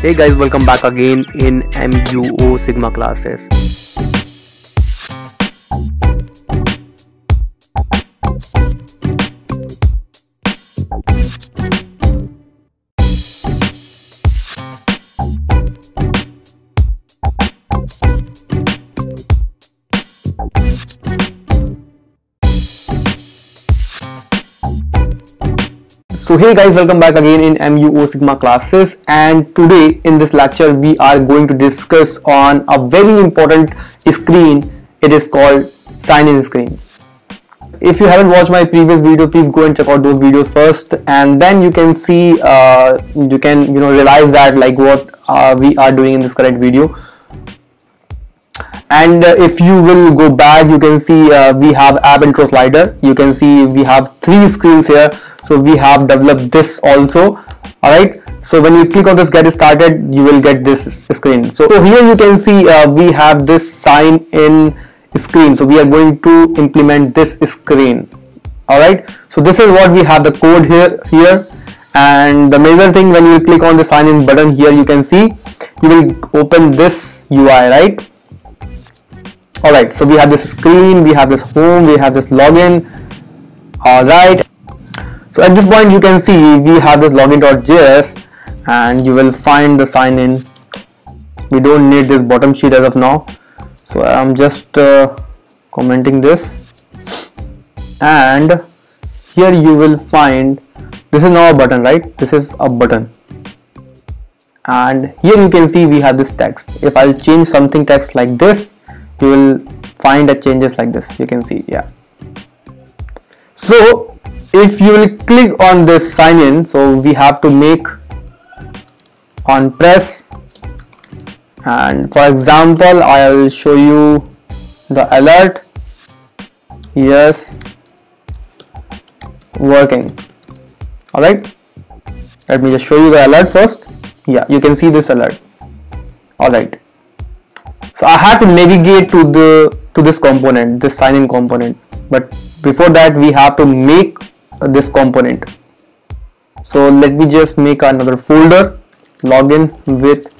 Hey guys, welcome back again in MUO Sigma classes. So hey guys, welcome back again in MUO Sigma classes, and today in this lecture we are going to discuss on a very important screen. It is called sign-in screen. If you haven't watched my previous video, please go and check out those videos first, and then you can see realize that like what we are doing in this current video. And if you will go back, you can see we have app intro slider. You can see we have three screens here, so we have developed this also. All right, so when you click on this get started, you will get this screen. So here you can see we have this sign in screen, so we are going to implement this screen. All right, so this is what we have, the code here. And the major thing, when you click on the sign in button here, you can see you will open this UI, right? Alright, so we have this screen, we have this home, we have this login. Alright, so at this point you can see we have this login.js, and you will find the sign in. We don't need this bottom sheet as of now, so I'm just commenting this, and here you will find this is now a button, right? This is a button, and here you can see we have this text. If I'll change something text like this, you will find that changes like this. You can see, yeah. So if you will click on this sign in, so we have to make on press, and for example I will show you the alert. Yes, working. All right, let me just show you the alert first. Yeah, you can see this alert. All right, so I have to navigate to this component, this sign in component, but before that we have to make this component. So let me just make another folder, login with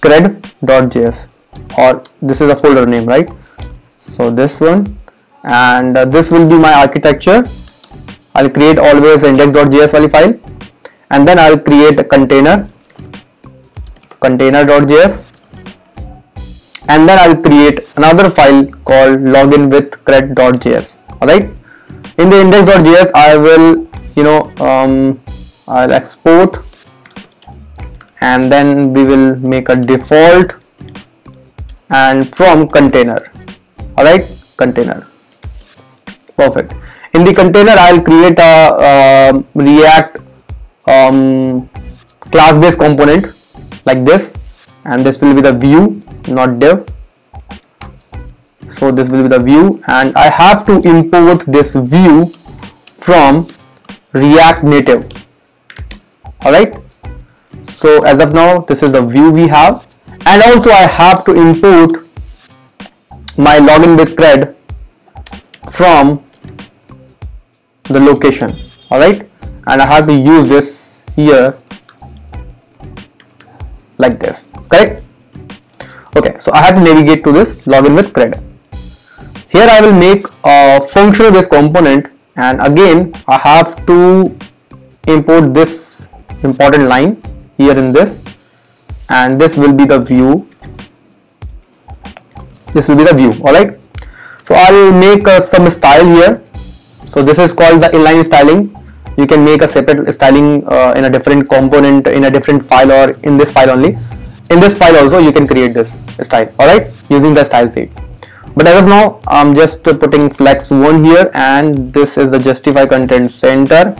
cred.js, or this is a folder name, right? So this one, and this will be my architecture. I'll create always index.js file, and then I'll create a container.js, and then I'll create another file called login with cred.js. all right, in the index.js I will I'll export, and then we will make a default and from container. All right, container, perfect. In the container I'll create a React class based component like this, and this will be the view, not div. So this will be the view, and I have to import this view from React Native. All right, so as of now this is the view we have, and also I have to import my login with cred from the location. All right, and I have to use this here like this, correct? Okay, so I have to navigate to this login with cred. Here I will make a functional based component, and again I have to import this important line here in this, and this will be the view. This will be the view. All right, so I will make some style here. So this is called the inline styling. You can make a separate styling in a different component, in a different file, or in this file only. In this file also you can create this style, alright, using the style sheet. But as of now I'm just putting flex1 here, and this is the justify content center,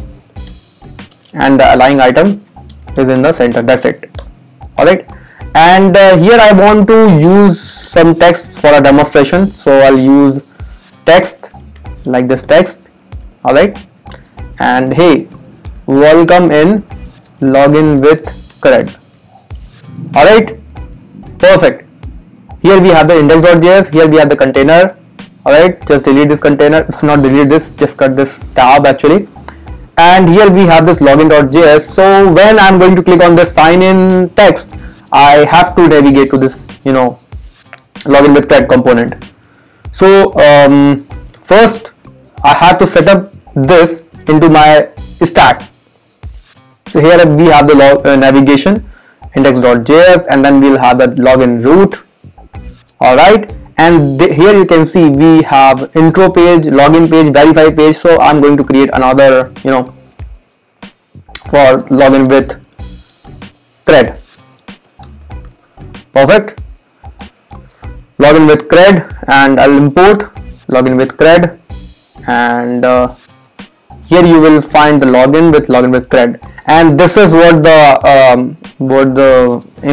and the align item is in the center. That's it. Alright, and here I want to use some text for a demonstration, so I'll use text like this text. Alright, and hey, welcome in login with cred. All right, perfect. Here we have the index.js, here we have the container. All right, just delete this container, not delete this, just cut this tab actually, and here we have this login.js. so when I'm going to click on the sign in text, I have to navigate to this login with cred component. So first I have to set up this into my stack. So here we have the navigation index.js, and then we'll have the login root. All right, and here you can see we have intro page, login page, verify page. So I'm going to create another, for login with cred. Perfect. Login with cred, and I'll import login with cred, and here you will find the login with cred. And this is what the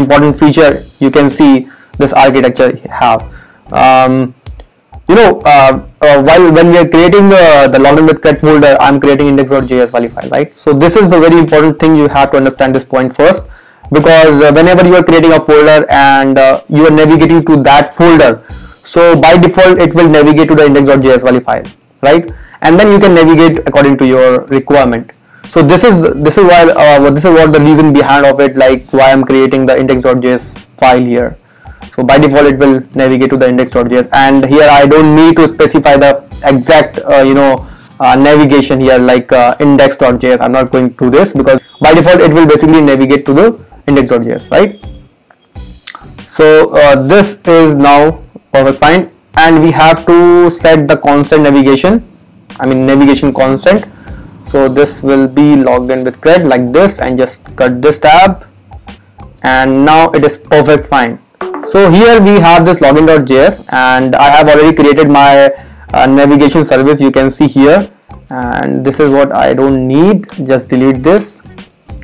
important feature you can see this architecture have. When we are creating the login with cred folder, I'm creating index.js file, right? So this is the very important thing. You have to understand this point first, because whenever you are creating a folder and you are navigating to that folder, so by default it will navigate to the index.js file, right? And then you can navigate according to your requirement. So this is why this is what the reason behind of it, like why I'm creating the index.js file here. So by default it will navigate to the index.js, and here I don't need to specify the exact navigation here, like index.js. I'm not going to this, because by default it will basically navigate to the index.js, right? So this is now perfect, fine. And we have to set the constant navigation constant. So this will be login with cred like this, and just cut this tab, and now it is perfect fine. So here we have this login.js, and I have already created my navigation service, you can see here, and this is what I don't need. Just delete this,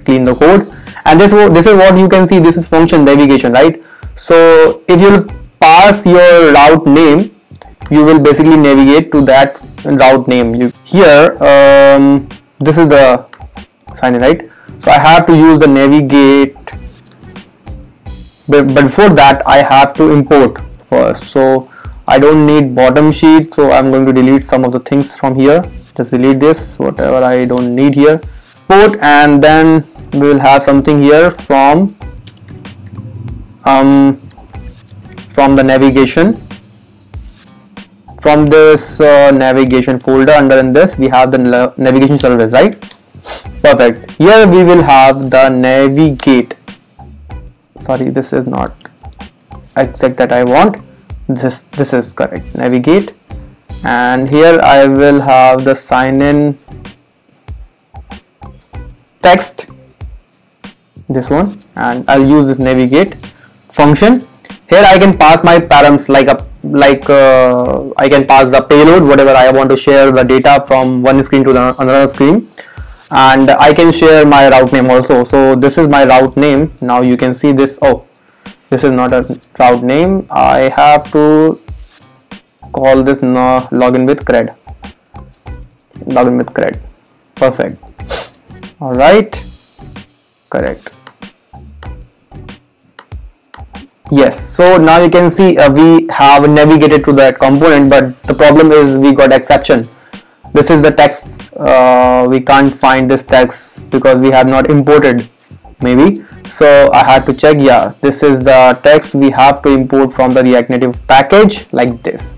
clean the code, and this is what you can see. This is function navigation, right? So if you pass your route name, you will basically navigate to that route name. This is the sign in, right? So I have to use the navigate, but before that I have to import first. So I don't need bottom sheet, so I'm going to delete some of the things from here. Just delete this, whatever I don't need here, import, and then we will have something here from the navigation. From this navigation folder, under in this we have the navigation service, right? Perfect. Here we will have the navigate. Sorry, this is not exact that I want. This is correct, navigate. And here I will have the sign in text, this one, and I'll use this navigate function. Here I can pass my params, I can pass the payload, whatever I want to share the data from one screen to the another screen, and I can share my route name also. So this is my route name. Now you can see this. Oh, this is not a route name. I have to call this login with cred. Login with cred. Perfect. All right. Correct. Yes, so now you can see we have navigated to that component, but the problem is we got exception. This is the text, we can't find this text because we have not imported, maybe. So I had to check, yeah, this is the text we have to import from the React Native package, like this.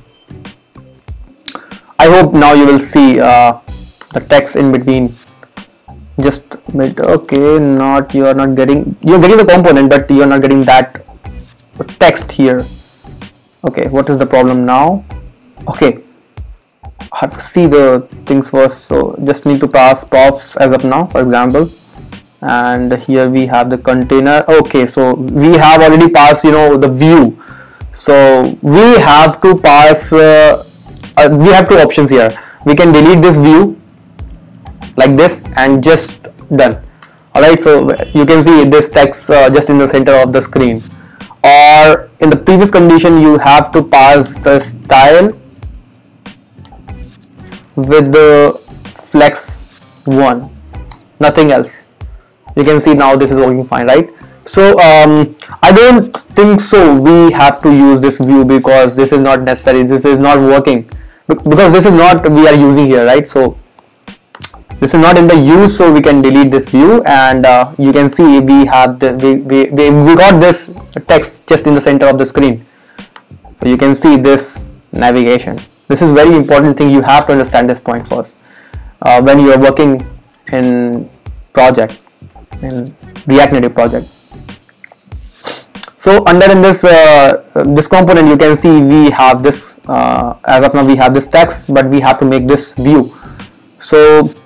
I hope now you will see the text in between. Just a bit, okay, you're getting the component, but you're not getting that text here. Okay, what is the problem now? Okay, I have to see the things first, so just need to pass props as of now, for example, and here we have the container. Okay, so we have already passed the view, so we have to pass we have two options here. We can delete this view like this and just done. Alright, so you can see this text just in the center of the screen. Or in the previous condition, you have to pass the style with the flex 1, nothing else. You can see now this is working fine, right? So I don't think so we have to use this view, because this is not necessary. This is not working because this is not we are using here, right? So This is not in the use, so we can delete this view. And you can see we have the, we got this text just in the center of the screen. So you can see this navigation. This is very important thing. You have to understand this point first when you are working in project, in React Native project. So under in this this component, you can see we have this as of now we have this text, but we have to make this view. So